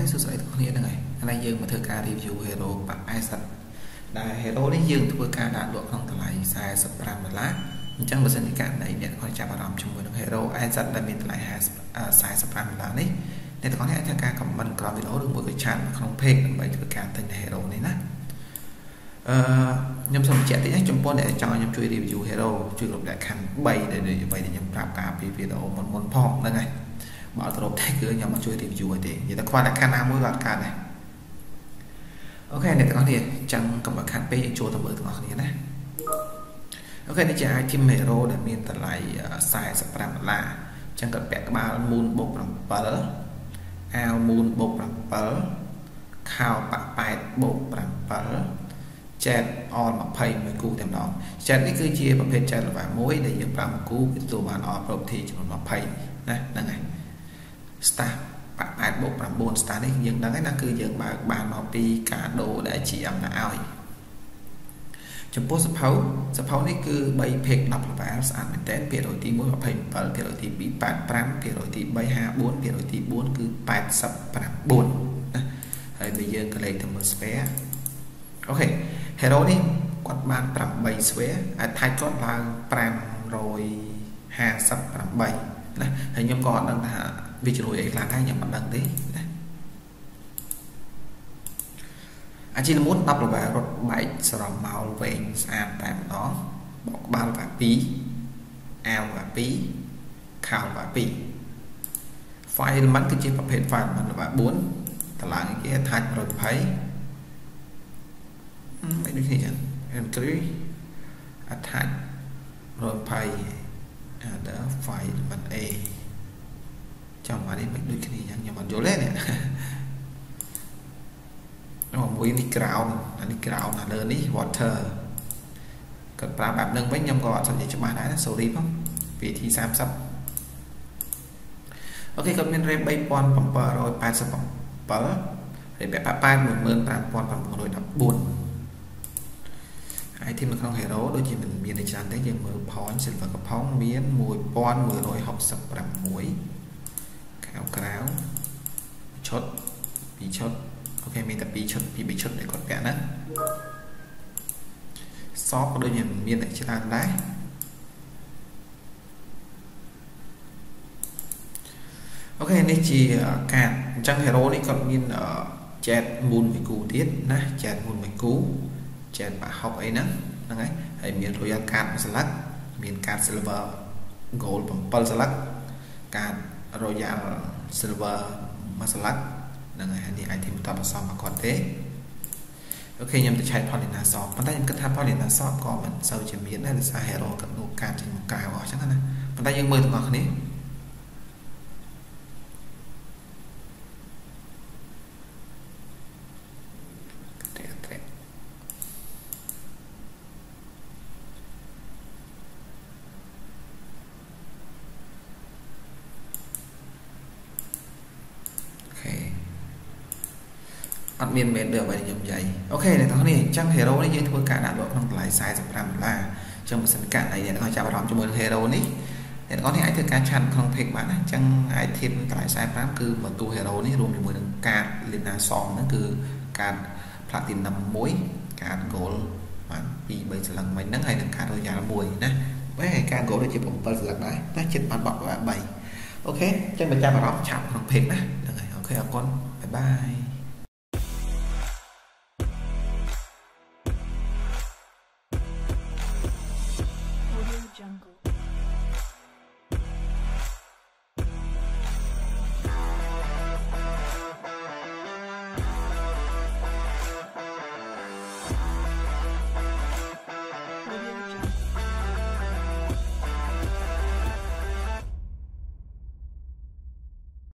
ទេសុខសบายទាំងគ្នាហ្នឹងហើយថ្ងៃយើងមកធ្វើការ review Hero បាក់50ដែល Hero នេះយើងធ្វើការដាក់លក់ក្នុងតម្លៃ$45អញ្ចឹងបើសិនជាករណីអ្នកគាត់ចាប់អារម្មណ៍ជាមួយនឹង Hero 50ដែលមានតម្លៃ$45នេះអ្នកទាំងអស់អាចធ្វើការ comment ក្រោមវីដេអូឬមួយក៏ chat ក្នុង page ដើម្បីធ្វើការទិញ Hero នេះណាខ្ញុំសូមបញ្ជាក់តិចចំពោះអ្នកចង់ខ្ញុំជួយ review Hero ជួយគ្រប់លក្ខខណ្ឌ3ដែលខ្ញុំប្រាប់ការពីវីដេអូមុនផងហ្នឹងហើយបើទៅរកតែគឺខ្ញុំមកជួយ review ឲ្យទេនិយាយតែខ្វះលក្ខខណ្ឌណាមួយក៏អត់កើតដែរអូខេអ្នកទាំងអស់នេះចឹងកុំឲ្យខាត់ពេកចូលទៅមើលទាំងអស់គ្នាណាអូខេនេះជា item Hero ដែលមានតម្លៃ$45ចឹងក៏ពាក់ក្បាល Moon + 7 អាវ Moon + 7 ខោប៉ាក់ប៉ែត + 7Chat on 21គូតែម្ដង Chat នេះគឺជាប្រភេទ Chat របស់មួយដែលយើងប្រើមួយគូគឺទទួលបាន all property ចំនួន20ណាហ្នឹងហើយ Star 8+9 Star នេះយើងដឹងហើយណាគឺយើងបើកបានមកពីការដូរដែល GM ណាឲ្យចំពោះសភៅនេះគឺ3 page 10 level ស្អាតមែនតើភាគរយទី1 27 ភាគរយទី2 85 ភាគរយទី3 54 ភាគរយទី4គឺ89ណាហើយបើយើងក៏លេខទៅមើល spare អូខេHero នេះគាត់បាន8 square អាចថាគាត់ឡើង558ណាហើយខ្ញុំក៏អត់ដឹងថាវាជ្រួយអីខ្លះដែរខ្ញុំមិនដឹងទេណាអាចជាមុន10 level រត់បែកស្រមោលវែងស្អាតតែម្ដងបោកក្បាលបាក់2អាវបាក់2ខោបាក់2 file element គឺជាប្រភេទ file element របស់4តម្លើងគេ attach 120ไม่ดูที่อย่างอันกรีอัฐัดรวมไปเดอไฟมันเอจำมาได้ไม่ดูที่อย่างอย่างมันโยเล่เนี่ยแล้วผมวิ่งในกราวน์อันนี้กราวน์เดินนี่วอเตอร์ก็ปลาแบบนึงไว้ยำก่อนส่วนใหญ่จะมาได้นะโซลีฟปีที่30โอเคก็เป็นเรย์ใบปอนปั๊มเปอร์รอยปลายสปองเปอร์เรย์แบบปลายเหมือนปลาปอนปั๊มโดยดับบุญไอที่มันเข้า Hero โดยที่มันมีในชั้นแต่ยังมือพรสินกับพ้องเมียนมวยป้อนมือโดยหกสับประมวยกาวชดปีชดโอเคมีแต่ปีชดในกฎแก่นั้นซอฟโดยที่มันมีในชั้นได้โอเคนี่จีการจัง Hero นี่ก็มีแจกมูลไม่กูเทียดนะแจกมูลไม่กูChat បាក់ហុកអីហ្នឹងហើយមាន Royal Card មួយស្លឹកមាន Card Silver Gold 7ស្លឹក Card Royal Silver មួយស្លឹកហ្នឹងហើយនេះអាចទីមិនតបសំរបស់គាត់ទេអូខេខ្ញុំទៅឆែក Polinasaur ប៉ុន្តែខ្ញុំគិតថា Polinasaur ក៏មិនសូវជាមានដែរដោយសារ Hero ក៏នោះកាតជាមកកៅអស់ចឹងណាប៉ុន្តែយើងមើលទាំងអស់គ្នាអត់មានមែនទេអ្វីខ្ញុំនិយាយអូខេអ្នកនរនេះអញ្ចឹង Hero នេះយើងធ្វើការដាក់លក់ក្នុងតម្លៃ$45អញ្ចឹងបើសិនកាត់អីអ្នកនរចាប់អារម្មណ៍ជាមួយ Hero នេះអ្នកនរនេះអាចធ្វើការឆាត់ក្នុង page បានណាអញ្ចឹង item តម្លៃ45គឺបន្ទូ Hero នេះរួមជាមួយនឹងកាត Lina Song ហ្នឹងគឺកាត Platinum 1កាត Gold បាន2 3 ស្លឹកមិញហ្នឹងហើយនឹងកាត Royal 1ណាបែរកាត Gold ដូចជា7ស្លឹកដែរតែចិត្តបានបោក3អូខេអញ្ចឹងបើចាប់អារម្មណ៍ឆាត់ក្នុង page ណាហ្នឹងហើយអូខេអរគុណបាយបាយ